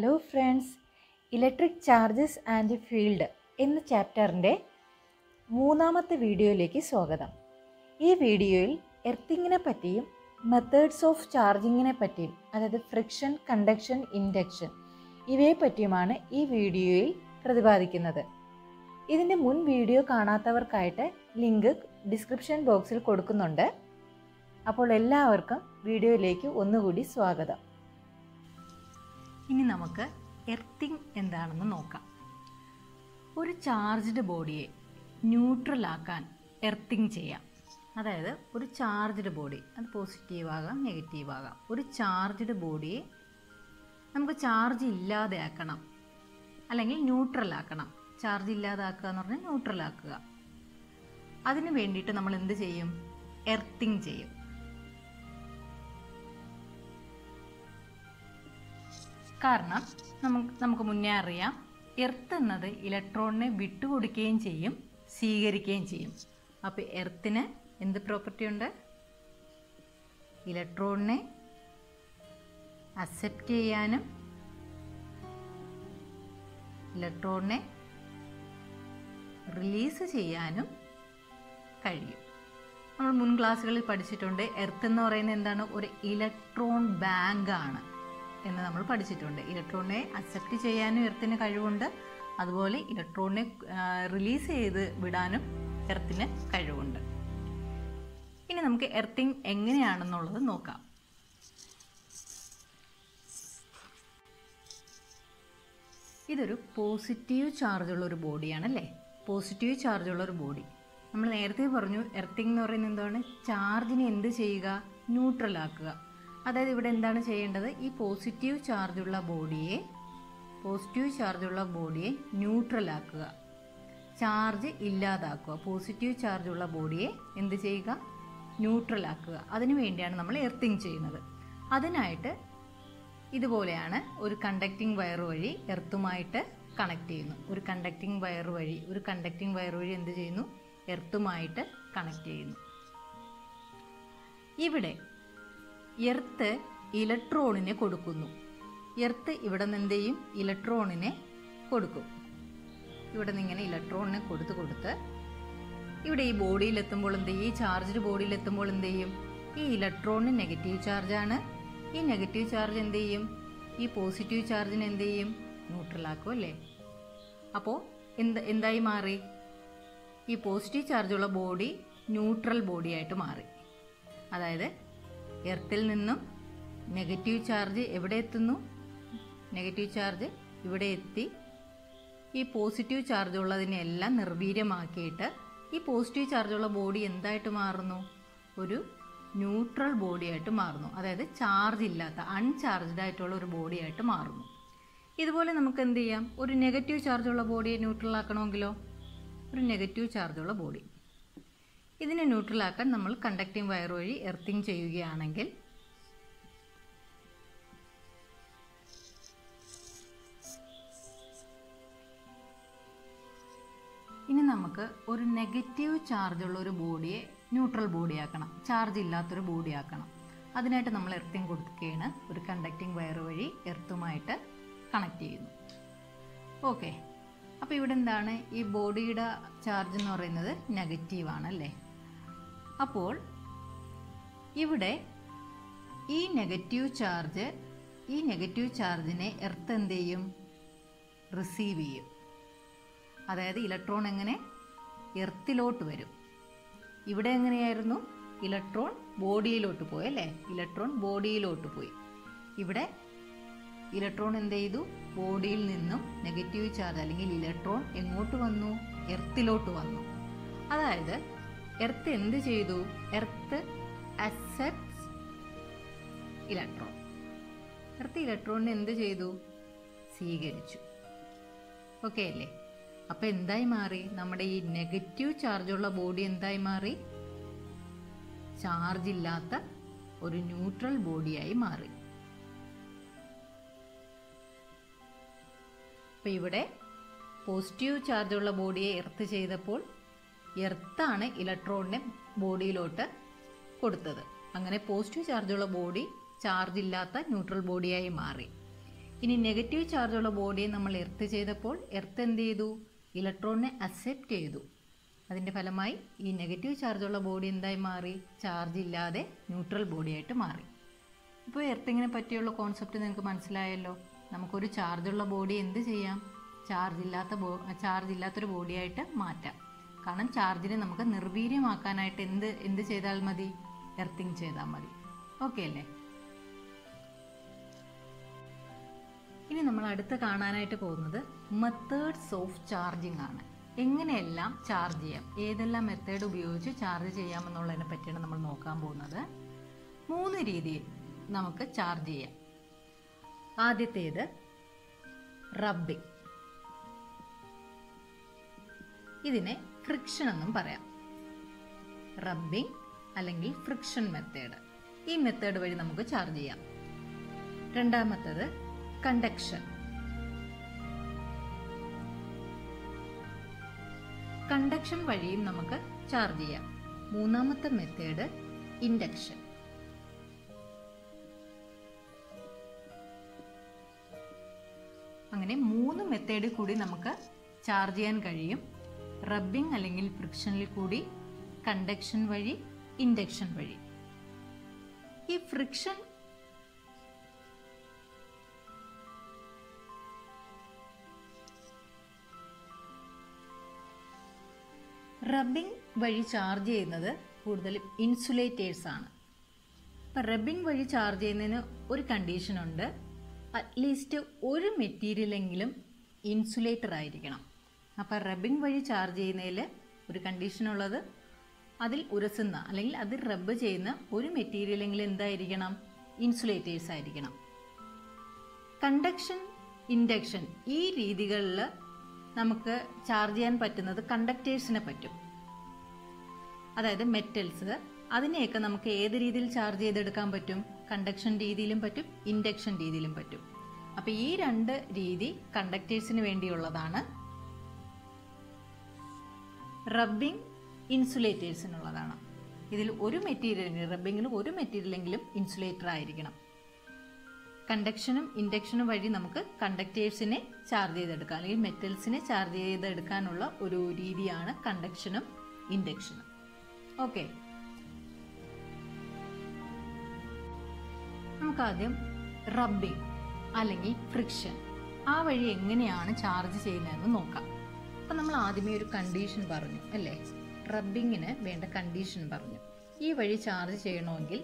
Hello friends, electric charges and field എന്ന ചാപ്റ്ററിൻ്റെ മൂന്നാമത്തെ വീഡിയോയിലേക്ക് സ്വാഗതം. ഈ വീഡിയോയിൽ എർത്തിങ്ങിനെ പറ്റിയും മെത്തേഡ്സ് ഓഫ് ചാർജിങ്ങിനെ പറ്റിയും, അതായത് ഫ്രിക്ഷൻ, കണ്ടക്ഷൻ, ഇൻഡക്ഷൻ ഇവയെ പറ്റിയുമാണ് ഈ വീഡിയോയിൽ പ്രതിപാദിക്കുന്നത്. ഇതിൻ്റെ മുൻ വീഡിയോ കാണാത്തവർക്കായിട്ട് ലിങ്ക് ഡിസ്ക്രിപ്ഷൻ ബോക്സിൽ കൊടുക്കുന്നുണ്ട്. അപ്പോൾ എല്ലാവർക്കും വീഡിയോയിലേക്ക് ഒന്നുകൂടി സ്വാഗതം. ഇനി നമുക്ക് എർത്തിങ് എന്താണെന്ന് നോക്കാം. ഒരു ചാർജ്ഡ് ബോഡിയെ ന്യൂട്രലാക്കാൻ എർത്തിങ് ചെയ്യാം. അതായത് ഒരു ചാർജ്ഡ് ബോഡി, അത് പോസിറ്റീവാകാം നെഗറ്റീവാകാം, ഒരു ചാർജ്ഡ് ബോഡിയെ നമുക്ക് ചാർജ് ഇല്ലാതെ ആക്കണം, അല്ലെങ്കിൽ ന്യൂട്രലാക്കണം. ചാർജ് ഇല്ലാതാക്കുക എന്ന് പറഞ്ഞാൽ ന്യൂട്രലാക്കുക. അതിന് വേണ്ടിയിട്ട് നമ്മൾ എന്ത് ചെയ്യും? എർത്തിങ് ചെയ്യും. കാരണം നമുക്ക് മുന്നേ അറിയാം, എർത്ത് എന്നത് ഇലക്ട്രോണിനെ വിട്ടുകൊടുക്കുകയും ചെയ്യും, സ്വീകരിക്കുകയും ചെയ്യും. അപ്പോൾ എർത്തിന് എന്ത് പ്രോപ്പർട്ടി ഉണ്ട്? ഇലക്ട്രോണിനെ അക്സെപ്റ്റ് ചെയ്യാനും ഇലക്ട്രോണിനെ റിലീസ് ചെയ്യാനും കഴിയും. നമ്മൾ മുൻ ക്ലാസ്സുകളിൽ പഠിച്ചിട്ടുണ്ട്, എർത്ത് എന്ന് പറയുന്നത് എന്താണ്? ഒരു ഇലക്ട്രോൺ ബാങ്കാണ് എന്ന് നമ്മൾ പഠിച്ചിട്ടുണ്ട്. ഇലക്ട്രോണിനെ അക്സെപ്റ്റ് ചെയ്യാനും എർത്തിന് കഴിവുണ്ട്, അതുപോലെ ഇലക്ട്രോണിനെ റിലീസ് ചെയ്ത് വിടാനും എർത്തിന് കഴിവുണ്ട്. ഇനി നമുക്ക് എർത്തിങ് എങ്ങനെയാണെന്നുള്ളത് നോക്കാം. ഇതൊരു പോസിറ്റീവ് ചാർജുള്ളൊരു ബോഡിയാണല്ലേ, പോസിറ്റീവ് ചാർജുള്ളൊരു ബോഡി. നമ്മൾ നേരത്തെ പറഞ്ഞു, എർത്തിങ് എന്ന് പറയുന്നത് എന്താണ്? ചാർജിനെ എന്ത് ചെയ്യുക? ന്യൂട്രലാക്കുക. അതായത് ഇവിടെ എന്താണ് ചെയ്യേണ്ടത്? ഈ പോസിറ്റീവ് ചാർജുള്ള ബോഡിയെ ന്യൂട്രലാക്കുക, ചാർജ് ഇല്ലാതാക്കുക. പോസിറ്റീവ് ചാർജുള്ള ബോഡിയെ എന്ത് ചെയ്യുക? ന്യൂട്രലാക്കുക. അതിനു വേണ്ടിയാണ് നമ്മൾ എർത്തിങ് ചെയ്യുന്നത്. അതിനായിട്ട് ഇതുപോലെയാണ് ഒരു കണ്ടക്റ്റിംഗ് വയർ വഴി എർത്തുമായിട്ട് കണക്ട് ചെയ്യുന്നു. ഒരു കണ്ടക്റ്റിംഗ് വയർ വഴി എന്ത് ചെയ്യുന്നു? എർത്തുമായിട്ട് കണക്ട് ചെയ്യുന്നു. ഇവിടെ എർത്ത് ഇലക്ട്രോണിനെ കൊടുക്കുന്നു. എർത്ത് ഇവിടെ നിന്ന് എന്ത് ചെയ്യും? ഇലക്ട്രോണിനെ കൊടുക്കും. ഇവിടെ നിന്ന് ഇങ്ങനെ ഇലക്ട്രോണിനെ കൊടുത്ത് ഇവിടെ ഈ ബോഡിയിലെത്തുമ്പോൾ എന്ത് ചെയ്യും? ഈ ചാർജ്ഡ് ബോഡിയിലെത്തുമ്പോൾ എന്ത് ചെയ്യും? ഈ ഇലക്ട്രോണിന് നെഗറ്റീവ് ചാർജാണ്. ഈ നെഗറ്റീവ് ചാർജ് എന്ത് ചെയ്യും? ഈ പോസിറ്റീവ് ചാർജിനെ എന്ത് ചെയ്യും? ന്യൂട്രലാക്കും അല്ലേ. അപ്പോൾ എന്തായി മാറി? ഈ പോസിറ്റീവ് ചാർജുള്ള ബോഡി ന്യൂട്രൽ ബോഡിയായിട്ട് മാറി. അതായത് എർത്തിൽ നിന്നും നെഗറ്റീവ് ചാർജ് എവിടെ എത്തുന്നു? നെഗറ്റീവ് ചാർജ് ഇവിടെ എത്തി ഈ പോസിറ്റീവ് ചാർജുള്ളതിനെല്ലാം നിർവീര്യമാക്കിയിട്ട് ഈ പോസിറ്റീവ് ചാർജുള്ള ബോഡി എന്തായിട്ട് മാറുന്നു? ഒരു ന്യൂട്രൽ ബോഡിയായിട്ട് മാറുന്നു. അതായത് ചാർജ് ഇല്ലാത്ത, അൺചാർജ്ഡ് ആയിട്ടുള്ള ഒരു ബോഡിയായിട്ട് മാറുന്നു. ഇതുപോലെ നമുക്ക് എന്ത് ചെയ്യാം? ഒരു നെഗറ്റീവ് ചാർജുള്ള ബോഡിയെ ന്യൂട്രലാക്കണമെങ്കിലോ, ഒരു നെഗറ്റീവ് ചാർജുള്ള ബോഡി ഇതിനെ ന്യൂട്രലാക്കാൻ നമ്മൾ കണ്ടക്റ്റിംഗ് വയർ വഴി എർത്തിങ് ചെയ്യുകയാണെങ്കിൽ ഇനി നമുക്ക് ഒരു നെഗറ്റീവ് ചാർജുള്ള ഒരു ബോഡിയെ ന്യൂട്രൽ ബോഡിയാക്കണം, ചാർജ് ഇല്ലാത്തൊരു ബോഡിയാക്കണം. അതിനായിട്ട് നമ്മൾ എർത്തിങ് കൊടുക്കുകയാണ്. ഒരു കണ്ടക്റ്റിംഗ് വയർ വഴി എർത്തുമായിട്ട് കണക്ട് ചെയ്യുന്നു. ഓക്കെ, അപ്പോൾ ഇവിടെ എന്താണ്? ഈ ബോഡിയുടെ ചാർജ് എന്ന് പറയുന്നത് നെഗറ്റീവാണല്ലേ. അപ്പോൾ ഇവിടെ ഈ നെഗറ്റീവ് ചാർജിനെ എർത്ത് എന്ത് ചെയ്യും? റിസീവ് ചെയ്യും. അതായത് ഇലക്ട്രോൺ എങ്ങനെ എർത്തിലോട്ട് വരും. ഇവിടെ എങ്ങനെയായിരുന്നു? ഇലക്ട്രോൺ ബോഡിയിലോട്ട് പോയി അല്ലേ, ഇലക്ട്രോൺ ബോഡിയിലോട്ട് പോയി. ഇവിടെ ഇലക്ട്രോൺ എന്ത് ചെയ്തു? ബോഡിയിൽ നിന്നും നെഗറ്റീവ് ചാർജ് അല്ലെങ്കിൽ ഇലക്ട്രോൺ എങ്ങോട്ട് വന്നു? എർത്തിലോട്ട് വന്നു. അതായത് എർത്ത് എന്ത് ചെയ്തു? Earth accepts electron. എർത്ത് ഇലക്ട്രോണിനെ എന്ത് ചെയ്തു? സ്വീകരിച്ചു. ഓക്കെ അല്ലേ. അപ്പോൾ എന്തായി മാറി? നമ്മുടെ ഈ നെഗറ്റീവ് ചാർജുള്ള ബോഡി എന്തായി മാറി? ചാർജ് ഇല്ലാത്ത ഒരു ന്യൂട്രൽ ബോഡിയായി മാറി. അപ്പോൾ ഇവിടെ പോസിറ്റീവ് ചാർജുള്ള ബോഡിയെ എർത്ത് ചെയ്തപ്പോൾ എർത്താണ് ഇലക്ട്രോണിനെ ബോഡിയിലോട്ട് കൊടുത്തത്. അങ്ങനെ പോസിറ്റീവ് ചാർജുള്ള ബോഡി ചാർജ് ഇല്ലാത്ത ന്യൂട്രൽ ബോഡിയായി മാറി. ഇനി നെഗറ്റീവ് ചാർജുള്ള ബോഡിയെ നമ്മൾ എർത്ത് ചെയ്തപ്പോൾ എർത്ത് എന്ത് ചെയ്തു? ഇലക്ട്രോണിനെ അക്സെപ്റ്റ് ചെയ്തു. അതിൻ്റെ ഫലമായി ഈ നെഗറ്റീവ് ചാർജുള്ള ബോഡി എന്തായി മാറി? ചാർജ് ഇല്ലാതെ ന്യൂട്രൽ ബോഡിയായിട്ട് മാറി. ഇപ്പോൾ എർത്തിങ്ങിനെ പറ്റിയുള്ള കോൺസെപ്റ്റ് നിങ്ങൾക്ക് മനസ്സിലായല്ലോ. നമുക്കൊരു ചാർജുള്ള ബോഡി എന്ത് ചെയ്യാം? ചാർജില്ലാത്തൊരു ബോഡിയായിട്ട് മാറ്റാം. കാരണം ചാർജിനെ നമുക്ക് നിർവീര്യമാക്കാനായിട്ട് എന്ത് ചെയ്താൽ മതി? എർത്തിങ് ചെയ്താൽ മതി. ഓക്കെ അല്ലേ? ഇനി നമ്മൾ അടുത്ത് കാണാനായിട്ട് പോകുന്നത് മെത്തേഡ്സ് ഓഫ് ചാർജിങ് ആണ്. എങ്ങനെയെല്ലാം ചാർജ് ചെയ്യാം, ഏതെല്ലാം മെത്തേഡ് ഉപയോഗിച്ച് ചാർജ് ചെയ്യാമെന്നുള്ളതിനെ പറ്റിയാണ് നമ്മൾ നോക്കാൻ പോകുന്നത്. മൂന്ന് രീതിയിൽ നമുക്ക് ചാർജ് ചെയ്യാം. ആദ്യത്തേത് റബ്ബിംഗ്, ഇതിനെ ഫ്രിക്ഷൻ എന്നും പറയാം. റബ്ബിംഗ് അല്ലെങ്കിൽ ഫ്രിക്ഷൻ മെത്തേഡ്, ഈ മെത്തേഡ് വഴി നമുക്ക് ചാർജ് ചെയ്യാം. രണ്ടാമത്തേത് കണ്ടക്ഷൻ. കണ്ടക്ഷൻ വഴിയും നമുക്ക് ചാർജ് ചെയ്യാം. മൂന്നാമത്തെ മെത്തേഡ് ഇൻഡക്ഷൻ. അങ്ങനെ മൂന്ന് മെത്തേഡിൽ കൂടി നമുക്ക് ചാർജ് ചെയ്യാൻ കഴിയും. റബ്ബിംഗ് അല്ലെങ്കിൽ ഫ്രിക്ഷനിൽ കൂടി, കണ്ടക്ഷൻ വഴി, ഇൻഡക്ഷൻ വഴി. ഈ ഫ്രിക്ഷൻ റബ്ബിംഗ് വഴി ചാർജ് ചെയ്യുന്നത് കൂടുതലും ഇൻസുലേറ്റേഴ്സാണ്. അപ്പം റബ്ബിംഗ് വഴി ചാർജ് ചെയ്യുന്നതിന് ഒരു കണ്ടീഷനുണ്ട്. അറ്റ്ലീസ്റ്റ് ഒരു മെറ്റീരിയലെങ്കിലും ഇൻസുലേറ്റർ ആയിരിക്കണം. അപ്പം റബ്ബിംഗ് വഴി ചാർജ് ചെയ്യുന്നതിൽ ഒരു കണ്ടീഷനുള്ളത്, അതിൽ ഉരസുന്ന അല്ലെങ്കിൽ അതിൽ റബ്ബ് ചെയ്യുന്ന ഒരു മെറ്റീരിയലെങ്കിലും എന്തായിരിക്കണം? ഇൻസുലേറ്റേഴ്സ് ആയിരിക്കണം. കണ്ടക്ഷൻ, ഇൻഡക്ഷൻ ഈ രീതികളിൽ നമുക്ക് ചാർജ് ചെയ്യാൻ പറ്റുന്നത് കണ്ടക്ടേഴ്സിനെ പറ്റും. അതായത് മെറ്റൽസ്, അതിനെയൊക്കെ നമുക്ക് ഏത് രീതിയിൽ ചാർജ് ചെയ്തെടുക്കാൻ പറ്റും? കണ്ടക്ഷൻ രീതിയിലും പറ്റും, ഇൻഡക്ഷൻ രീതിയിലും പറ്റും. അപ്പോൾ ഈ രണ്ട് രീതി കണ്ടക്ടേഴ്സിന് വേണ്ടിയുള്ളതാണ്, റബ്ബിംഗ് ഇൻസുലേറ്റേഴ്സിനുള്ളതാണ്. ഇതിൽ ഒരു മെറ്റീരിയൽ, റബ്ബിങ്ങിലും ഒരു മെറ്റീരിയലെങ്കിലും ഇൻസുലേറ്റർ ആയിരിക്കണം. കണ്ടക്ഷനും ഇൻഡക്ഷനും വഴി നമുക്ക് കണ്ടക്ടേഴ്സിനെ ചാർജ് ചെയ്തെടുക്കാം അല്ലെങ്കിൽ മെറ്റൽസിനെ ചാർജ് ചെയ്തെടുക്കാനുള്ള ഒരു രീതിയാണ് കണ്ടക്ഷനും ഇൻഡക്ഷനും. ഓക്കെ, നമുക്കാദ്യം റബ്ബിംഗ് അല്ലെങ്കിൽ ഫ്രിക്ഷൻ, ആ വഴി എങ്ങനെയാണ് ചാർജ് ചെയ്യുന്നതെന്ന് നോക്കാം. അപ്പം നമ്മൾ ആദ്യമേ ഒരു കണ്ടീഷൻ പറഞ്ഞു അല്ലേ, റബ്ബിങ്ങിന് വേണ്ട കണ്ടീഷൻ പറഞ്ഞു. ഈ വഴി ചാർജ് ചെയ്യണമെങ്കിൽ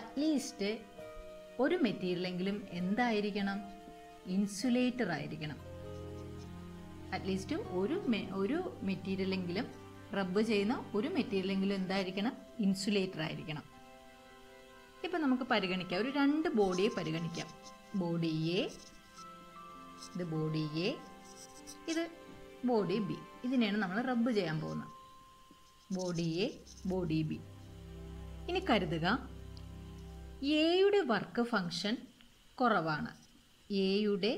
അറ്റ്ലീസ്റ്റ് ഒരു മെറ്റീരിയലെങ്കിലും എന്തായിരിക്കണം? ഇൻസുലേറ്റർ ആയിരിക്കണം. അറ്റ്ലീസ്റ്റ് ഒരു മെറ്റീരിയലെങ്കിലും, റബ്ബ് ചെയ്യുന്ന ഒരു മെറ്റീരിയലെങ്കിലും എന്തായിരിക്കണം? ഇൻസുലേറ്റർ ആയിരിക്കണം. ഇപ്പം നമുക്ക് പരിഗണിക്കാം, ഒരു രണ്ട് ബോഡിയെ പരിഗണിക്കാം. ബോഡി എ, ഇത് ബോഡി എ, ഇത് ബോഡി ബി. ഇതിനെയാണ് നമ്മൾ റബ്ബ് ചെയ്യാൻ പോകുന്നത്, ബോഡി എ ബോഡി ബി. ഇനി കരുതുക എയുടെ വർക്ക് ഫങ്ഷൻ കുറവാണ്, എയുടെ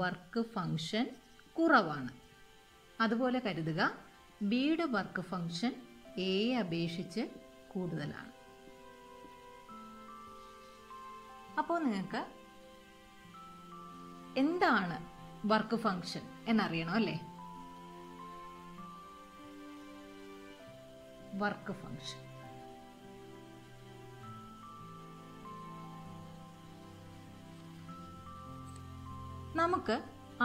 വർക്ക് ഫങ്ഷൻ കുറവാണ്. അതുപോലെ കരുതുക ബിയുടെ വർക്ക് ഫങ്ഷൻ എയെ അപേക്ഷിച്ച് കൂടുതലാണ്. അപ്പോൾ നിങ്ങൾക്ക് എന്താണ് വർക്ക് ഫങ്ഷൻ എന്നറിയണം അല്ലേ. വർക്ക് ഫങ്ഷൻ, നമുക്ക്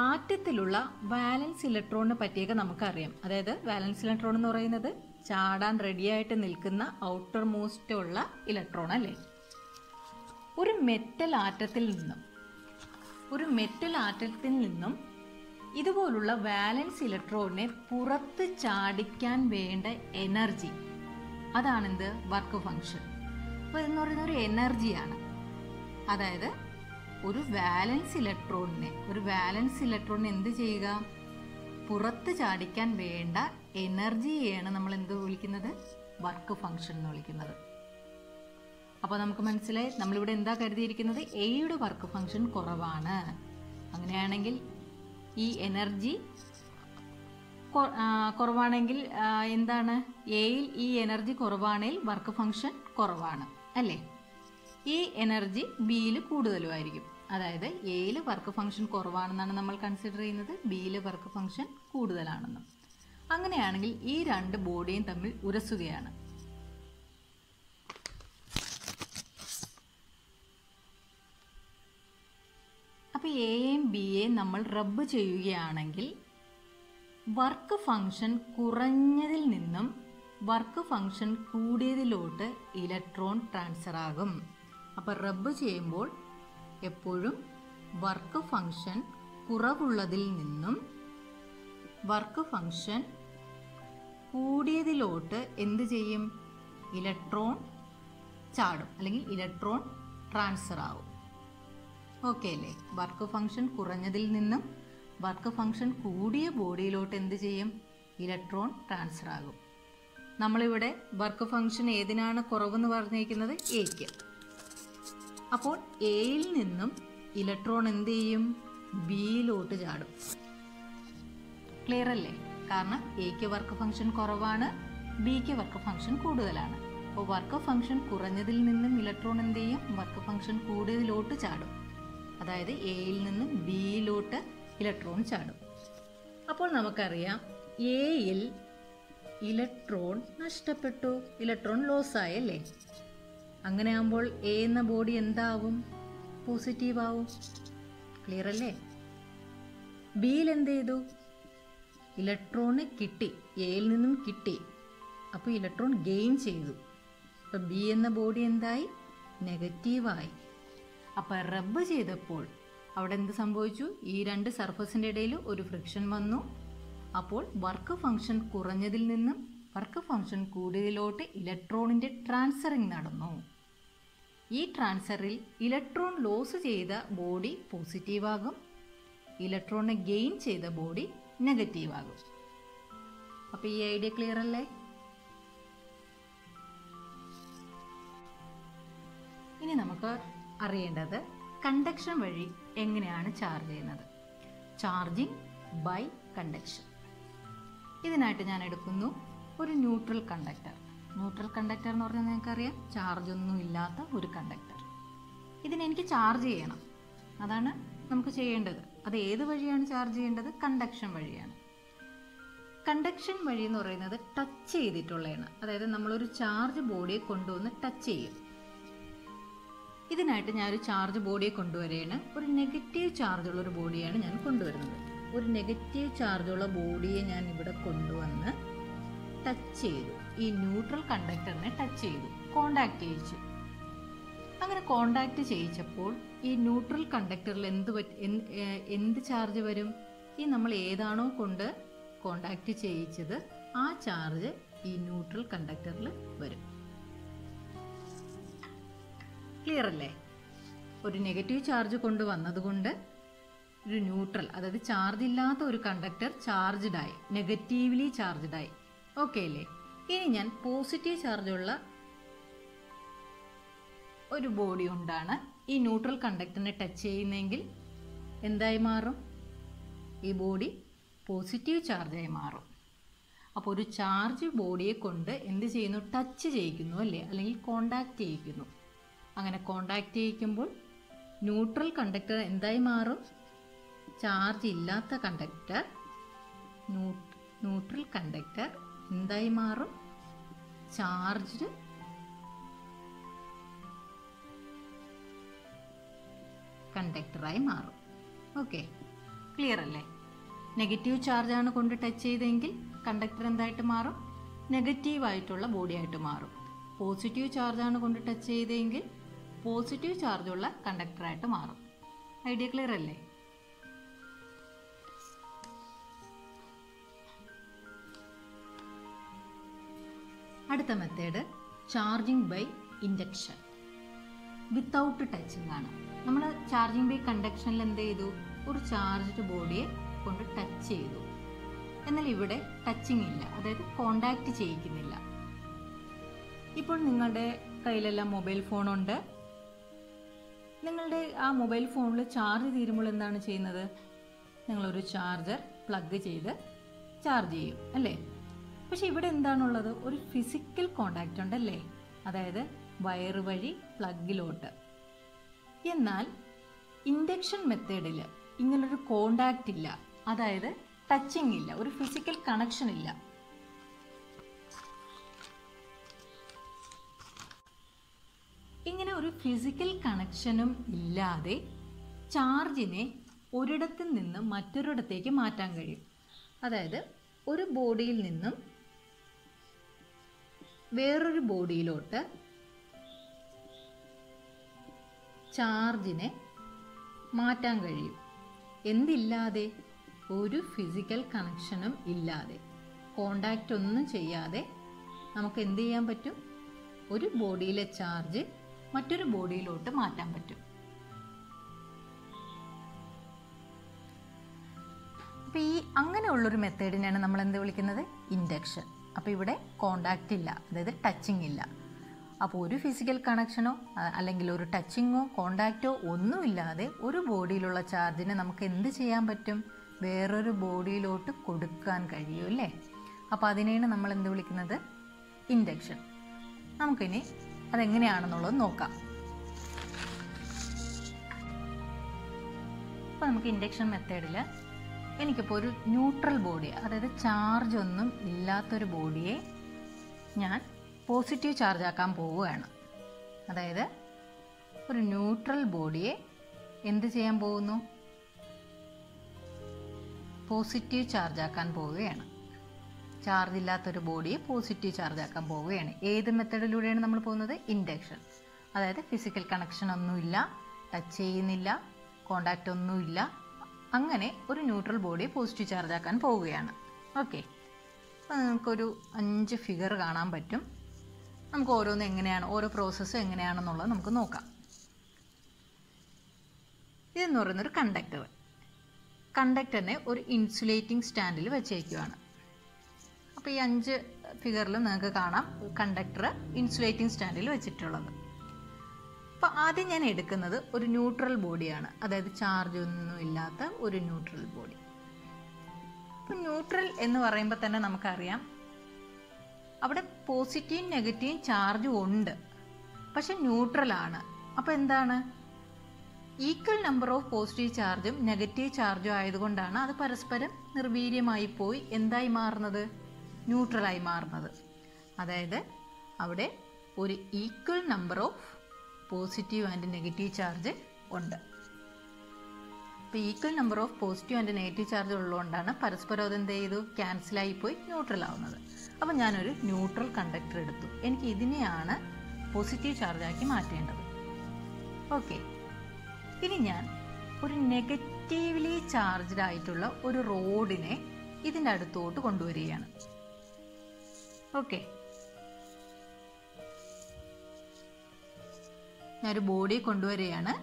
ആറ്റത്തിലുള്ള വാലൻസ് ഇലക്ട്രോണിനെ പറ്റിയൊക്കെ നമുക്കറിയാം. അതായത് വാലൻസ് ഇലക്ട്രോൺ എന്ന് പറയുന്നത് ചാടാൻ റെഡിയായിട്ട് നിൽക്കുന്ന ഔട്ടർ മോസ്റ്റ് ഉള്ള ഇലക്ട്രോൺ അല്ലേ. ഒരു മെറ്റൽ ആറ്റത്തിൽ നിന്നും ഇതുപോലുള്ള വാലൻസ് ഇലക്ട്രോണിനെ പുറത്ത് ചാടിക്കാൻ വേണ്ട എനർജി, അതാണെന്ത്? Work function. അപ്പോൾ എന്ന് പറയുന്നത് ഒരു എനർജിയാണ്. അതായത് ഒരു വാലൻസ് ഇലക്ട്രോണിനെ എന്ത് ചെയ്യുക? പുറത്ത് ചാടിക്കാൻ വേണ്ട എനർജിയാണ് നമ്മൾ എന്ത് വിളിക്കുന്നത്? വർക്ക് ഫങ്ഷൻ എന്ന് വിളിക്കുന്നത്. അപ്പോൾ നമുക്ക് മനസ്സിലായി, നമ്മളിവിടെ എന്താ കരുതിയിരിക്കുന്നത്? എയുടെ വർക്ക് ഫങ്ഷൻ കുറവാണ്. അങ്ങനെയാണെങ്കിൽ ഈ എനർജി കുറവാണെങ്കിൽ എന്താണ്? എയിൽ ഈ എനർജി കുറവാണെങ്കിൽ വർക്ക് ഫങ്ഷൻ കുറവാണ് അല്ലേ. ഈ എനർജി ബിയിൽ കൂടുതലുമായിരിക്കും. That is, A is work function we consider B is work function. Angle, E and body in Tamil Urasudhyana. A and B A number rub angle work function Kuranyadil Ninam work function Kude the loater electron transferagum. Upper rub chamber a purum work function Kuravuladil Ninam work function Kude the loater in the JM electron charge electron transferagum. Okay, work function Kuranyadil Ninam, work function Kudia body lot in the JM, electron transfer ago. Namalivade, work function Edinana Koravan Varnak in the A. Upon A Ninam, electron in the JM, B lot jado. Clearly, Karna A work function Koravana, B work function Kudalana. O work function Kuranyadil Ninam, electron in the JM, work function Kudia lot jado. That is A B lote electron chadu. Upon Namakaria A electron nashtapetu electron loss aile. Anganambol A in the body and the positive out clear a B and they do electron kitty A in kitty up electron gain chedu. B in the body and the negative I. അപ്പോൾ റബ്ബ് ചെയ്തപ്പോൾ അവിടെ എന്ത് സംഭവിച്ചു ഈ രണ്ട് സർഫസിന്റെ ഇടയിൽ ഒരു ഫ്രിക്ഷൻ വന്നു അപ്പോൾ വർക്ക് ഫംഗ്ഷൻ കുറഞ്ഞതിൽ നിന്നും വർക്ക് ഫംഗ്ഷൻ കൂടിയതിലോട്ട് ഇലക്ട്രോണിന്റെ ട്രാൻസ്ഫറിംഗ് നടന്നു ഈ ട്രാൻസ്ഫറിൽ ഇലക്ട്രോൺ ലോസ് ചെയ്ത ബോഡി പോസിറ്റീവ് ആകും ഇലക്ട്രോൺ ഗെയിൻ ചെയ്ത ബോഡി നെഗറ്റീവ് ആകും അപ്പോൾ ഈ ഐഡിയ ക്ലിയർ അല്ലേ ഇനി നമുക്ക് അറിയേണ്ടത് കണ്ടക്ഷൻ വഴി എങ്ങനെയാണ് ചാർജ് ചെയ്യുന്നത് ചാർജിംഗ് ബൈ കണ്ടക്ഷൻ ഇതിനായിട്ട് ഞാൻ എടുക്കുന്നു ഒരു ന്യൂട്രൽ കണ്ടക്ടർ എന്ന് പറഞ്ഞാൽ നിങ്ങൾക്ക് അറിയാം ചാർജ് ഒന്നും ഇല്ലാത്ത ഒരു കണ്ടക്ടർ ഇതിനെ എനിക്ക് ചാർജ് ചെയ്യണം അതാണ് നമുക്ക് ചെയ്യേണ്ടത് അത് ഏത് വഴിയാണ് ചാർജ് ചെയ്യേണ്ടത് കണ്ടക്ഷൻ വഴിയാണ് കണ്ടക്ഷൻ വഴി എന്ന് പറയുന്നത് ടച്ച് ചെയ്തിട്ടുള്ളതാണ് അതായത് നമ്മൾ ഒരു ചാർജ് ബോഡിയെ കൊണ്ടുവന്ന് ടച്ച് ചെയ്യും This is a charge body. A negative charge body. A negative charge body is touched. This neutral conductor is touched. Contact is contact. This neutral conductor is charge. This is the contact. This charge is neutral conductor. Clear le. Or a negative charge kondu vannadu kondu oru neutral adhaadu charge illatha oru conductor charged aayi negatively charged aayi okay le ini njan positive charge ulla oru body undana ee neutral conductor ne touch cheyyunnengil endayi maarum ee body positive charge aayi maarum appo oru charge body kondu endu cheyyunu touch cheyyikunu alle allengil contact cheyyikunu അങ്ങനെ contact ചെയ്യുമ്പോൾ neutral conductor എന്തായി മാറും charge ഇല്ലാത്ത conductor neutral conductor എന്തായി മാറും charged കണ്ടക്ടറായി മാറും okay clear അല്ലേ നെഗറ്റീവ് ചാർജ് ആണ് കൊണ്ട് ടച്ച് ചെയ്തെങ്കിൽ കണ്ടക്ടർ എന്തായിട്ട് മാറും നെഗറ്റീവ് ആയിട്ടുള്ള ബോഡി ആയിട്ട് മാറും പോസിറ്റീവ് ചാർജ് ആണ് കൊണ്ട് ടച്ച് ചെയ്തെങ്കിൽ positive charge ulla conductor aayittu maarum idea clear alle adutha method charging by induction without touching aanu nammal charging by conduction il endu edu or charged body kondu touch cheyidu ennal ivide touching illa adayathu contact cheyikkunnilla ippol ningalde kaiyilella mobile phone undu നിങ്ങളുടെ ആ mobile ഫോണിൽ charge തീരുമ്പോൾ എന്താണ് ചെയ്യുന്നത് നിങ്ങൾ ഒരു charger plug ചെയ്ത് charge ചെയ്യും അല്ലേ പക്ഷേ ഇവിടെ എന്താണുള്ളത് ഒരു ഫിസിക്കൽ കോണ്ടാക്റ്റ് ഉണ്ട് അല്ലേ അതായത് വയർ വഴി പ്ലഗ്ഗിലോട്ട് എന്നാൽ ഈ induction method is a contact, that is touching, a physical connection. There is a physical connection, the charge is one place from another place. That is, one body from another body, charge is മാറ്റാൻ കഴിയും എന്തില്ലാതെ ഒരു physical കണക്ഷനും ഇല്ലാതെ contact ഒന്നും ചെയ്യാതെ നമുക്ക് എന്തു ചെയ്യാൻ പറ്റും ഒരു ബോഡിയിലെ ചാർജ് മറ്റൊരു ബോഡിയിലോട്ട് മാറ്റാൻ പറ്റും അപ്പോൾ ഈ അങ്ങനെയുള്ള ഒരു മെത്തേഡിനെയാണ് നമ്മൾ എന്തു വിളിക്കുന്നത് ഇൻഡക്ഷൻ അപ്പോൾ ഇവിടെ കോണ്ടാക്റ്റ് ഇല്ല അതായത് ടച്ചിങ് ഇല്ല അപ്പോൾ ഒരു ഫിസിക്കൽ കണക്ഷനോ അല്ലെങ്കിൽ ഒരു ടച്ചിങ്ങോ കോണ്ടാക്റ്റോ ഒന്നും ഇല്ലാതെ ഒരു ബോഡിയിലുള്ള ചാർജിനെ നമുക്ക് എന്ത് ചെയ്യാൻ പറ്റും വേറൊരു ബോഡിയിലോട്ട് കൊടുക്കാൻ കഴിയും അല്ലേ അപ്പോൾ അതിനെയാണ് നമ്മൾ എന്ത് വിളിക്കുന്നത് ഇൻഡക്ഷൻ നമുക്ക് ഇനി അത് എങ്ങനെയാണെന്നുള്ളത് നോക്കാം അപ്പോൾ നമുക്ക് ഇൻഡക്ഷൻ മെത്തേഡിൽ എനിക്ക് ഇപ്പോൾ ഒരു ന്യൂട്രൽ ബോഡി അതായത് ചാർജ് ഒന്നും ഇല്ലാത്തൊരു ബോഡിയെ ഞാൻ positive charge ആക്കാൻ പോവുകയാണ് അതായത് ഒരു ന്യൂട്രൽ ബോഡിയെ എന്ത് ചെയ്യാൻ പോകുന്നു പോസിറ്റീവ് ചാർജ് ആക്കാൻ പോവുകയാണ് ചാർജ് ഇല്ലാത്ത ഒരു ബോഡിയെ പോസിറ്റീവ് ചാർജ് ആക്കാൻ പോവുകയാണ് ഏത് മെത്തേഡിലൂടെയാണ് നമ്മൾ പോകുന്നത് ഇൻഡക്ഷൻ അതായത് ഫിസിക്കൽ കണക്ഷൻ ഒന്നും ഇല്ല ടച്ച് ചെയ്യുന്നില്ല കോണ്ടാക്റ്റ് ഒന്നും ഇല്ല അങ്ങനെ ഒരു ന്യൂട്രൽ ബോഡിയെ പോസിറ്റീവ് ചാർജ് ആക്കാൻ പോവുകയാണ് ഓക്കേ അപ്പോൾ നമുക്ക് ഒരു 5 ഫിഗർ കാണാൻ പറ്റും നമുക്ക് ഓരോന്ന് എങ്ങനെയാണ് ഓരോ പ്രോസസ്സ് എങ്ങനെയാണെന്നുള്ളത് നമുക്ക് നോക്കാം ഇതെന്ന് പറയുന്ന ഒരു കണ്ടക്ടറിനെ ഒരു ഇൻസുലേറ്റിംഗ് സ്റ്റാൻഡിൽ വെച്ചേക്കുകയാണ് അപ്പോൾ ഈ 5 ഫിഗറിൽ നിങ്ങൾക്ക് കാണാം കണ്ടക്ടർ ഇൻസുലേറ്റിംഗ് സ്റ്റാൻഡിൽ വെച്ചിട്ടുള്ളത് അപ്പോൾ ആദ്യം ഞാൻ എടുക്കുന്നത് ഒരു ന്യൂട്രൽ ബോഡിയാണ് അതായത് ചാർജ് ഒന്നും ഇല്ലാത്ത ഒരു ന്യൂട്രൽ ബോഡി അപ്പോൾ ന്യൂട്രൽ എന്ന് പറയുമ്പോൾ തന്നെ നമുക്കറിയാം അവിടെ പോസിറ്റീവ് നെഗറ്റീവ് ചാർജ് ഉണ്ട് പക്ഷെ ന്യൂട്രൽ ആണ് അപ്പോൾ എന്താണ് ഈക്വൽ നമ്പർ ഓഫ് പോസിറ്റീവ് ചാർജും നെഗറ്റീവ് ചാർജും ആയതുകൊണ്ടാണ് അത് പരസ്പരം നിർവീര്യമായി പോയി എന്തായി മാറുന്നത് ന്യൂട്രലായി മാറുന്നത് അതായത് അവിടെ ഒരു equal number of positive and negative charge ഉണ്ട് അപ്പോൾ equal number of positive and negative charge ഉള്ളതുകൊണ്ടാണ് പരസ്പരം അതെന്ത് ചെയ്തു ക്യാൻസലായി പോയി ന്യൂട്രൽ ആവുന്നത് അപ്പോൾ ഞാനൊരു ന്യൂട്രൽ കണ്ടക്ടർ എടുത്തു എനിക്ക് ഇതിനെയാണ് പോസിറ്റീവ് ചാർജാക്കി മാറ്റേണ്ടത് ഓക്കെ ഇനി ഞാൻ ഒരു നെഗറ്റീവ്ലി ചാർജ്ഡ് ആയിട്ടുള്ള ഒരു റോഡിനെ ഇതിൻ്റെ അടുത്തോട്ട് കൊണ്ടുവരികയാണ് ഓക്കെ ഞാനൊരു ബോഡി കൊണ്ടുവരികയാണ്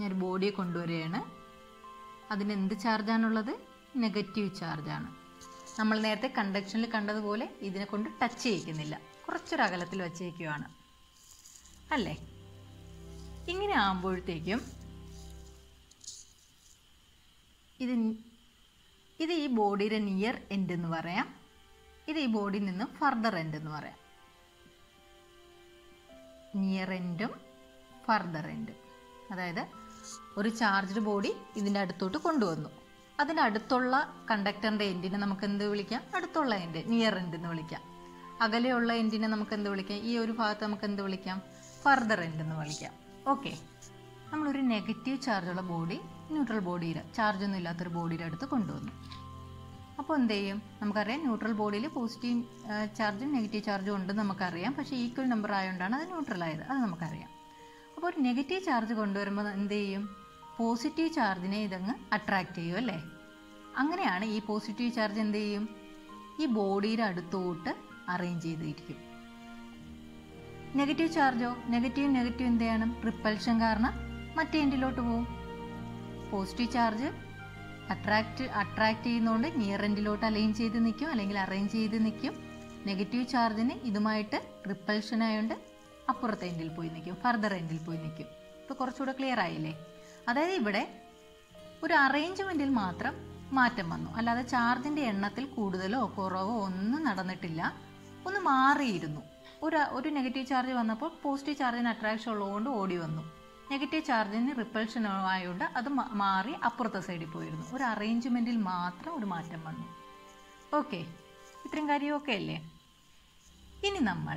ഞാൻ ബോഡിയെ കൊണ്ടുവരികയാണ് അതിനെന്ത് ചാർജാണുള്ളത് നെഗറ്റീവ് ചാർജാണ് നമ്മൾ നേരത്തെ കണ്ടക്ഷനിൽ കണ്ടതുപോലെ ഇതിനെ കൊണ്ട് ടച്ച് ചെയ്യിക്കുന്നില്ല കുറച്ചൊരകലത്തിൽ വച്ചേക്കുകയാണ് അല്ലേ ഇങ്ങനെ ആകുമ്പോഴത്തേക്കും ഇത് ഈ ബോഡിയുടെ നിയർ എൻഡ് എന്ന് പറയാം ഇത് ഈ ബോഡിയിൽ നിന്നും ഫർദർ എൻഡ് എന്ന് പറയാം നിയർ എൻഡും ഫർദർ എൻഡും അതായത് ഒരു ചാർജ്ഡ് ബോഡി ഇതിൻ്റെ അടുത്തോട്ട് കൊണ്ടുവന്നു അതിൻ്റെ അടുത്തുള്ള കണ്ടക്ടറിൻ്റെ എൻഡിനെ നമുക്ക് എന്ത് വിളിക്കാം അടുത്തുള്ള എൻഡ് നിയർ എൻഡ് എന്ന് വിളിക്കാം അകലെയുള്ള എൻഡിനെ നമുക്ക് എന്ത് വിളിക്കാം ഈ ഒരു ഭാഗത്ത് നമുക്ക് എന്ത് വിളിക്കാം ഫർദർ എൻഡ് എന്ന് വിളിക്കാം ഓക്കെ നമ്മളൊരു നെഗറ്റീവ് ചാർജുള്ള ബോഡി ന്യൂട്രൽ ബോഡിയിൽ ചാർജൊന്നും ഇല്ലാത്തൊരു ബോഡിയുടെ അടുത്ത് കൊണ്ടുവന്നു അപ്പോൾ എന്ത് ചെയ്യും നമുക്കറിയാം ന്യൂട്രൽ ബോഡിയിൽ പോസിറ്റീവ് ചാർജും നെഗറ്റീവ് ചാർജും ഉണ്ടെന്ന് നമുക്കറിയാം പക്ഷേ ഈക്വൽ നമ്പർ ആയതുകൊണ്ടാണ് അത് ന്യൂട്രൽ ആയത് അത് നമുക്കറിയാം അപ്പോൾ ഒരു നെഗറ്റീവ് ചാർജ് കൊണ്ടുവരുമ്പോൾ എന്ത് ചെയ്യും പോസിറ്റീവ് ചാർജിനെ ഇതങ്ങ് അട്രാക്റ്റ് ചെയ്യും അല്ലേ അങ്ങനെയാണ് ഈ പോസിറ്റീവ് ചാർജ് എന്ത് ചെയ്യും ഈ ബോഡിയുടെ അടുത്തോട്ട് അറേഞ്ച് ചെയ്തിരിക്കും നെഗറ്റീവ് ചാർജോ നെഗറ്റീവ് എന്ത് ചെയ്യണം റിപ്പൽഷൻ കാരണം മറ്റേ എൻഡിലോട്ട് പോകും പോസിറ്റീവ് ചാർജ് അട്രാക്റ്റ് ചെയ്യുന്നതുകൊണ്ട് നിയർ എൻഡിലോട്ട് അലൈൻ ചെയ്ത് നിൽക്കും അല്ലെങ്കിൽ അറേഞ്ച് ചെയ്ത് നിൽക്കും നെഗറ്റീവ് ചാർജിന് ഇതുമായിട്ട് റിപ്പൽഷൻ ആയതുകൊണ്ട് അപ്പുറത്തെ എൻഡിൽ പോയി നിൽക്കും ഫർദർ എൻഡിൽ പോയി നിൽക്കും ഇപ്പോൾ കുറച്ചുകൂടെ ക്ലിയർ ആയില്ലേ അതായത് ഇവിടെ ഒരു അറേഞ്ച്മെൻറ്റിൽ മാത്രം മാറ്റം വന്നു. അല്ലാതെ ചാർജിൻ്റെ എണ്ണത്തിൽ കൂടുതലോ കുറവോ ഒന്നും നടന്നിട്ടില്ല, ഒന്ന് മാറിയിരുന്നു. ഒരു നെഗറ്റീവ് ചാർജ് വന്നപ്പോൾ പോസിറ്റീവ് ചാർജിന് അട്രാക്ഷൻ ഉള്ളതുകൊണ്ട് ഓടി വന്നു, നെഗറ്റീവ് ചാർജിന് റിപ്പൽഷനോ ആയതുകൊണ്ട് അത് മാറി അപ്പുറത്തെ സൈഡിൽ പോയിരുന്നു. ഒരു അറേഞ്ച്മെൻറ്റിൽ മാത്രം ഒരു മാറ്റം വന്നു. ഓക്കെ, ഇത്രയും കാര്യമൊക്കെ അല്ലേ? ഇനി നമ്മൾ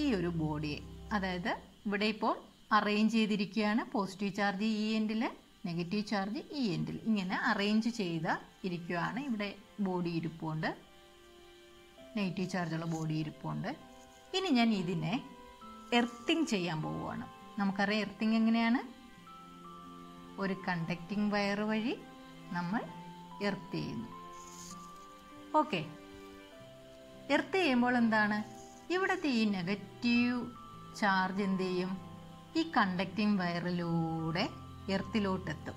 ഈ ഒരു ബോഡിയെ, അതായത് ഇവിടെ ഇപ്പോൾ അറേഞ്ച് ചെയ്തിരിക്കുകയാണ്, പോസിറ്റീവ് ചാർജ് ഈ എൻഡിൽ, നെഗറ്റീവ് ചാർജ് ഈ എൻഡിൽ, ഇങ്ങനെ അറേഞ്ച് ചെയ്ത് ഇരിക്കുകയാണ്. ഇവിടെ ബോഡി ഇരിപ്പുണ്ട്, നെഗറ്റീവ് ചാർജുള്ള ബോഡി ഇരിപ്പുണ്ട്. ഇനി ഞാൻ ഇതിനെ എർത്തിങ് ചെയ്യാൻ പോവുകയാണ്. നമുക്കറിയാം എർത്തിങ് എങ്ങനെയാണ്, ഒരു കണ്ടക്റ്റിംഗ് വയർ വഴി നമ്മൾ എർത്ത് ചെയ്യുന്നു. ഓക്കെ, എർത്ത് ചെയ്യുമ്പോൾ എന്താണ് ഇവിടുത്തെ ഈ നെഗറ്റീവ് ചാർജ് എന്ത് ചെയ്യും, ഈ കണ്ടക്റ്റിംഗ് വയറിലൂടെ എർത്തിലോട്ടെത്തും.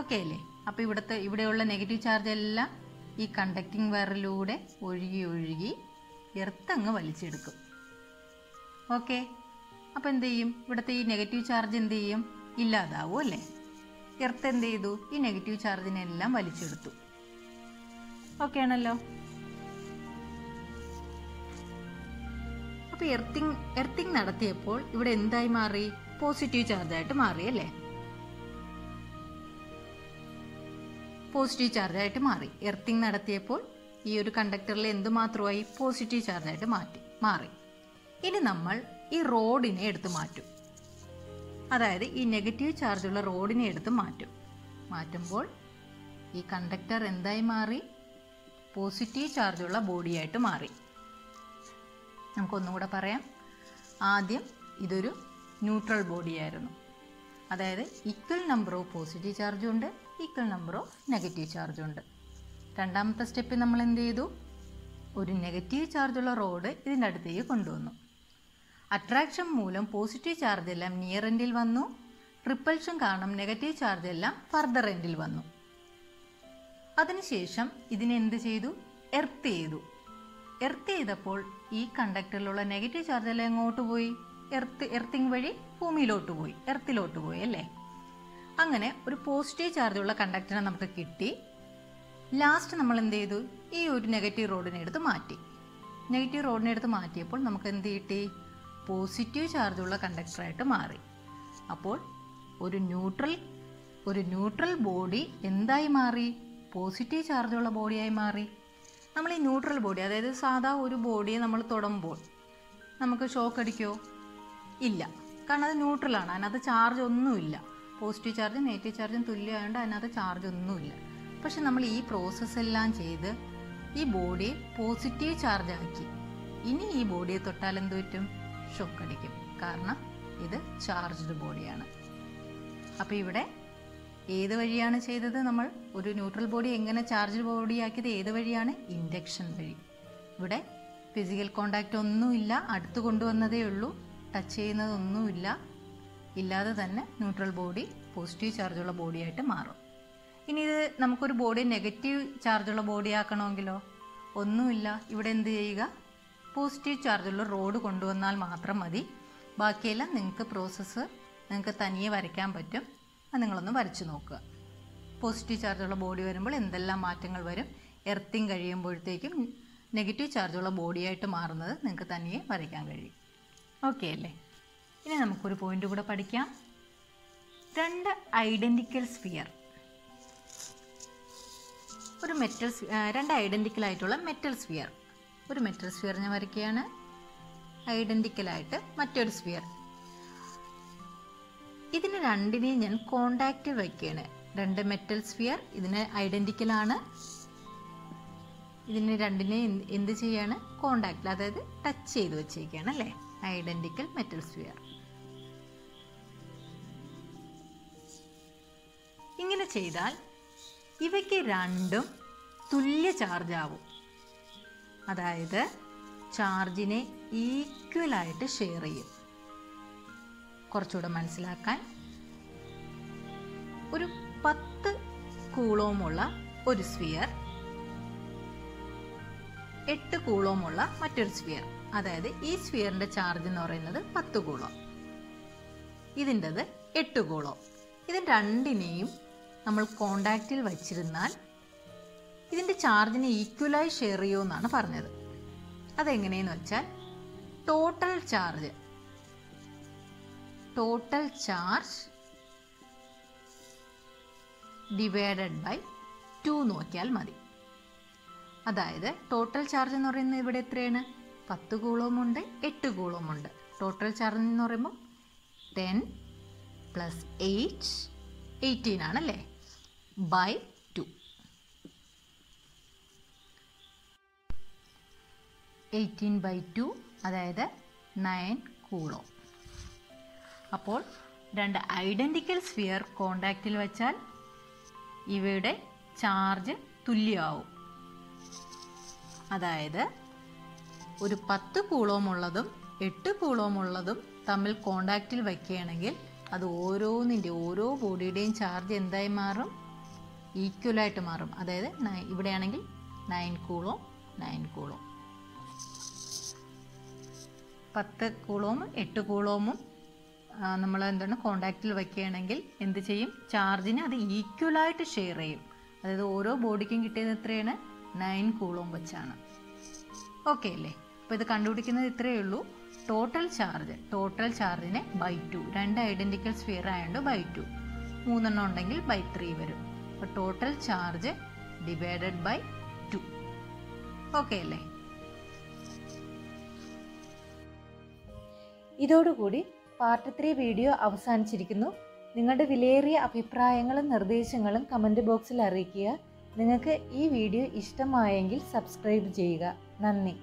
ഓക്കെ അല്ലേ? അപ്പോൾ ഇവിടെയുള്ള നെഗറ്റീവ് ചാർജ് എല്ലാം ഈ കണ്ടക്റ്റിംഗ് വയറിലൂടെ ഒഴുകി എർത്തങ്ങ് വലിച്ചെടുക്കും. ഓക്കെ, അപ്പോൾ എന്ത് ചെയ്യും, ഇവിടുത്തെ ഈ നെഗറ്റീവ് ചാർജ് എന്ത് ചെയ്യും, ഇല്ലാതാവും അല്ലേ? എർത്ത് എന്ത് ചെയ്തു, ഈ നെഗറ്റീവ് ചാർജിനെല്ലാം വലിച്ചെടുത്തു. ഓക്കെ ആണല്ലോ? അപ്പോൾ എർത്തിങ് നടത്തിയപ്പോൾ ഇവിടെ എന്തായി മാറി, പോസിറ്റീവ് ചാർജായിട്ട് മാറി അല്ലേ? പോസിറ്റീവ് ചാർജായിട്ട് മാറി. എർത്തിങ് നടത്തിയപ്പോൾ ഈ ഒരു കണ്ടക്ടറിൽ എന്തുമാത്രമായി, പോസിറ്റീവ് ചാർജായിട്ട് മാറി. ഇനി നമ്മൾ ഈ റോഡിനെ എടുത്ത് മാറ്റും, അതായത് ഈ നെഗറ്റീവ് ചാർജുള്ള റോഡിനെ എടുത്ത് മാറ്റുമ്പോൾ ഈ കണ്ടക്ടർ എന്തായി മാറി, പോസിറ്റീവ് ചാർജുള്ള ബോഡിയായിട്ട് മാറി. നമുക്കൊന്നുകൂടെ പറയാം. ആദ്യം ഇതൊരു ന്യൂട്രൽ ബോഡിയായിരുന്നു, അതായത് ഈക്വൽ നമ്പർ ഓഫ് പോസിറ്റീവ് ചാർജുണ്ട്, ഈക്വൽ നമ്പർ ഓഫ് നെഗറ്റീവ് ചാർജുണ്ട്. രണ്ടാമത്തെ സ്റ്റെപ്പിൽ നമ്മൾ എന്ത് ചെയ്തു, ഒരു നെഗറ്റീവ് ചാർജുള്ള റോഡ് ഇതിൻ്റെ അടുത്തേക്ക് കൊണ്ടുവന്നു. അട്രാക്ഷൻ മൂലം പോസിറ്റീവ് ചാർജ് എല്ലാം നിയർ എൻഡിൽ വന്നു, റിപ്പൽഷൻ കാരണം നെഗറ്റീവ് ചാർജ് എല്ലാം ഫർദർ എൻഡിൽ വന്നു. അതിനുശേഷം ഇതിനെന്ത് ചെയ്തു, എർത്ത് ചെയ്തു. എർത്ത് ചെയ്തപ്പോൾ ഈ കണ്ടക്ടറിലുള്ള നെഗറ്റീവ് ചാർജ് എല്ലാം എങ്ങോട്ട് പോയി, എർത്തിങ് വഴി ഭൂമിയിലോട്ട് പോയി, എർത്തിലോട്ട് പോയി അല്ലേ? അങ്ങനെ ഒരു പോസിറ്റീവ് ചാർജുള്ള കണ്ടക്ടറിനെ നമുക്ക് കിട്ടി. ലാസ്റ്റ് നമ്മൾ എന്ത് ചെയ്തു, ഈ ഒരു നെഗറ്റീവ് റോഡിനെടുത്ത് മാറ്റി. നെഗറ്റീവ് റോഡിനെടുത്ത് മാറ്റിയപ്പോൾ നമുക്ക് എന്ത് കിട്ടി, പോസിറ്റീവ് ചാർജുള്ള കണ്ടക്ടറായിട്ട് മാറി. അപ്പോൾ ഒരു ന്യൂട്രൽ ബോഡി എന്തായി മാറി, പോസിറ്റീവ് ചാർജുള്ള ബോഡിയായി മാറി. നമ്മൾ ഈ ന്യൂട്രൽ ബോഡി, അതായത് സാധാ ഒരു ബോഡിയെ നമ്മൾ തൊടുമ്പോൾ നമുക്ക് ഷോക്ക് അടിക്കുമോ? ഇല്ല, കാരണം അത് ന്യൂട്രലാണ്, അതിനകത്ത് ചാർജ് ഒന്നുമില്ല. പോസിറ്റീവ് ചാർജും നെഗറ്റീവ് ചാർജും തുല്യമായതുകൊണ്ട് അതിനകത്ത് ചാർജ് ഒന്നുമില്ല. പക്ഷെ നമ്മൾ ഈ പ്രോസസ്സെല്ലാം ചെയ്ത് ഈ ബോഡിയെ പോസിറ്റീവ് ചാർജാക്കി. ഇനി ഈ ബോഡിയെ തൊട്ടാൽ എന്ത് പറ്റും, ഷോക്ക് അടിക്കും, കാരണം ഇത് ചാർജ്ഡ് ബോഡിയാണ്. അപ്പോൾ ഇവിടെ ഏത് വഴിയാണ് ചെയ്തത് നമ്മൾ, ഒരു ന്യൂട്രൽ ബോഡി എങ്ങനെ ചാർജ്ഡ് ബോഡിയാക്കിയത് ഏത് വഴിയാണ്, ഇൻഡക്ഷൻ വഴി. ഇവിടെ ഫിസിക്കൽ കോണ്ടാക്റ്റ് ഒന്നുമില്ല, അടുത്ത് കൊണ്ടുവന്നതേ ഉള്ളൂ, ടച്ച് ചെയ്യുന്നതൊന്നുമില്ല, ഇല്ലാതെ തന്നെ ന്യൂട്രൽ ബോഡി പോസിറ്റീവ് ചാർജുള്ള ബോഡിയായിട്ട് മാറും. ഇനി ഇത് നമുക്കൊരു ബോഡി നെഗറ്റീവ് ചാർജുള്ള ബോഡിയാക്കണമെങ്കിലോ, ഒന്നുമില്ല, ഇവിടെ എന്ത് ചെയ്യുക, പോസിറ്റീവ് ചാർജുള്ള റോഡ് കൊണ്ടുവന്നാൽ മാത്രം മതി. ബാക്കിയെല്ലാം നിങ്ങൾക്ക് പ്രോസസ്സ് നിങ്ങൾക്ക് തനിയെ വരയ്ക്കാൻ പറ്റും, അത് നിങ്ങളൊന്ന് വരച്ച് നോക്കുക. പോസിറ്റീവ് ചാർജുള്ള ബോഡി വരുമ്പോൾ എന്തെല്ലാം മാറ്റങ്ങൾ വരും, എർത്തിങ് കഴിയുമ്പോഴത്തേക്കും നെഗറ്റീവ് ചാർജുള്ള ബോഡിയായിട്ട് മാറുന്നത് നിങ്ങൾക്ക് തനിയെ വരയ്ക്കാൻ കഴിയും. ഓക്കെ അല്ലേ? ഇനി നമുക്കൊരു പോയിൻ്റ് കൂടെ പഠിക്കാം. രണ്ട് ഐഡൻറ്റിക്കൽ സ്ഫിയർ, രണ്ട് ഐഡൻറ്റിക്കലായിട്ടുള്ള മെറ്റൽ സ്ഫിയർ. ഒരു മെറ്റൽ സ്ഫിയർ ഞാൻ വരയ്ക്കുകയാണ്, ഐഡൻറ്റിക്കലായിട്ട് മറ്റൊരു സ്ഫിയർ. ഇതിന് രണ്ടിനെയും ഞാൻ കോണ്ടാക്റ്റ് വയ്ക്കുകയാണ്. രണ്ട് മെറ്റൽ സ്ഫിയർ, ഇതിന് ഐഡൻറ്റിക്കലാണ്, ഇതിന് രണ്ടിനെയും എന്ത് ചെയ്യാണ്, കോണ്ടാക്റ്റിൽ, അതായത് ടച്ച് ചെയ്ത് വെച്ചേക്കുകയാണ് അല്ലേ? Identical metal sphere. ഇങ്ങനെ ചെയ്താൽ ഇവയ്ക്ക് രണ്ടും തുല്യ ചാർജാവും, അതായത് ചാർജിനെ ഈക്വലായിട്ട് ഷെയർ ചെയ്യും. കുറച്ചുകൂടെ മനസ്സിലാക്കാൻ, ഒരു 10 കൂളോമുള്ള ഒരു സ്ഫിയർ, 8 കൂളോമുള്ള മറ്റൊരു സ്ഫിയർ. അതായത് ഈ സ്ഫിയറിൻ്റെ ചാർജ് എന്ന് പറയുന്നത് 10 കൂളോം, ഇതിൻ്റെത് 8 കൂളോം. ഇത് രണ്ടിനെയും നമ്മൾ കോണ്ടാക്റ്റിൽ വച്ചിരുന്നാൽ ഇതിൻ്റെ ചാർജിനെ ഈക്വലായി ഷെയർ ചെയ്യുമെന്നാണ് പറഞ്ഞത്. അതെങ്ങനെയെന്ന് വെച്ചാൽ ടോട്ടൽ ചാർജ് ഡിവൈഡഡ് ബൈ 2 നോക്കിയാൽ മതി. അതായത് ടോട്ടൽ ചാർജ് എന്ന് പറയുന്നത് ഇവിടെ എത്രയാണ്? 10 കൂളോമുണ്ട്, 8 കൂളോമുണ്ട്. ടോട്ടൽ ചാർജ് എന്ന് പറയുമ്പോൾ 10 + 8 18 ആണല്ലേ, ബൈ 2. 18/2 അതായത് 9 കൂളോം. അപ്പോൾ രണ്ട് ഐഡൻറ്റിക്കൽ സ്ഫിയർ കോണ്ടാക്റ്റിൽ വച്ചാൽ ഇവയുടെ ചാർജ് തുല്യമാവും. അതായത് ഒരു 10 കൂളോമുള്ളതും 8 കൂളോമുള്ളതും തമ്മിൽ കോണ്ടാക്റ്റിൽ വയ്ക്കുകയാണെങ്കിൽ അത് ഓരോ ബോഡിയുടെയും ചാർജ് എന്തായി മാറും? ഈക്വലായിട്ട് മാറും. അതായത് ഇവിടെയാണെങ്കിൽ 9 കൂളോം 9 കൂളോം, 10 കൂളോമും 8 കൂളോമും നമ്മൾ എന്താണ് കോണ്ടാക്റ്റിൽ വയ്ക്കുകയാണെങ്കിൽ എന്ത് ചെയ്യും? ചാർജിന് അത് ഈക്വലായിട്ട് ഷെയർ ചെയ്യും. അതായത് ഓരോ ബോഡിക്കും കിട്ടിയത് എത്രയാണ്? 9 കൂളോം വെച്ചാണ്. ഓക്കെ അല്ലേ? അപ്പോൾ ഇത് കണ്ടുപിടിക്കുന്നത് ഇത്രയേ ഉള്ളൂ. ടോട്ടൽ ചാർജിനെ ബൈ 2, രണ്ട് ഐഡൻറ്റിക്കൽ സ്ഫിയർ ആയതുകൊണ്ട് ബൈ 2, 3 എണ്ണം ഉണ്ടെങ്കിൽ ബൈ 3 വരും. അപ്പോൾ total charge divided by 2. Okay അല്ലേ? ഇതോടുകൂടി പാർട്ട് 3 വീഡിയോ അവസാനിച്ചിരിക്കുന്നു. നിങ്ങളുടെ വിലയേറിയ അഭിപ്രായങ്ങളും നിർദ്ദേശങ്ങളും കമൻറ്റ് ബോക്സിൽ അറിയിക്കുക. നിങ്ങൾക്ക് ഈ വീഡിയോ ഇഷ്ടമായെങ്കിൽ സബ്സ്ക്രൈബ് ചെയ്യുക. നന്ദി.